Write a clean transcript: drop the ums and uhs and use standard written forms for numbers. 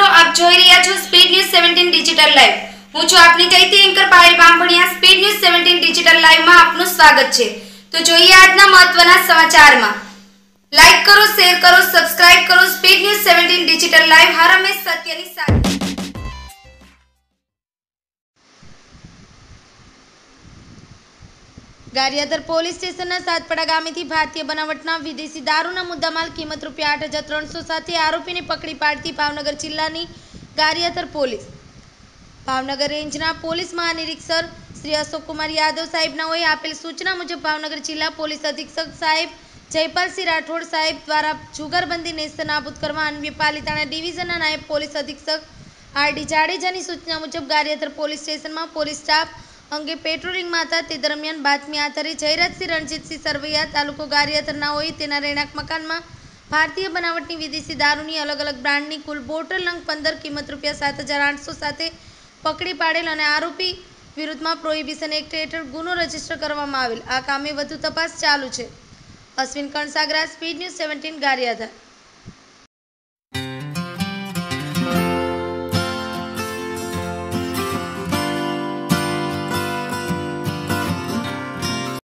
મિત્રો આપ જોઈ રહ્યા છો સ્પીડ ન્યૂઝ 17 ડિજિટલ લાઈવ। હું છું આપની ચૈતી anchor Payal Bamaniya. Speed news 17 digital live માં આપનું સ્વાગત છે। તો જોઈએ આજના મહત્વના સમાચારમાં, લાઈક કરો, શેર કરો, સબસ્ક્રાઇબ કરો। સ્પીડ ન્યૂઝ 17 ડિજિટલ લાઈવ હર હંમેશ સત્યની સાથે। गारियाधर पोलीस स्टेशन सातपड़ा गामे थी भारतीय बनावटना विदेशी दारूना मुद्दामाल कीमत रूपया 8,300 साथे आरोपी ने पकड़ी पाड़ती भावनगर जिल्लानी गारियाधर पोलीस। भावनगर रेंजना पोलीस महानिरीक्षक श्री अशोक कुमार यादव साहेबना होय आपेल सूचना मुजब भावनगर जिला पोलीस अधीक्षक साहेब जयपाल सिंह राठौर साहेब द्वारा जुगारबंदी नेस्त नाबूद करवा अन्वे पालीताणा डिविजनना नायब पोलीस अधीक्षक आर डी जाडेजानी सूचना मुजब गारियाधर पोलीस स्टेशन में पोलीस स्टाफ अंगे पेट्रोलिंग में था। ते दरमियान बातमी आधारे जयराज सिंह रणजीत सिंह सरवैया तालुको गारियाधर होई तेना रेणाक मकान में भारतीय बनावटनी विदेशी दारूनी अलग अलग ब्रांडनी कुल बोटल नंग 15 कीमत रूपया 7,800 साथे पकड़ी पाड़ेल अने आरोपी विरुद्ध में प्रोहिबिशन एक्ट हेठळ गुनो रजिस्टर करवामां आवेल। आ कामे वधु तपास चालू है। Ashwin Kansagara, speed news 17 Gariadhar.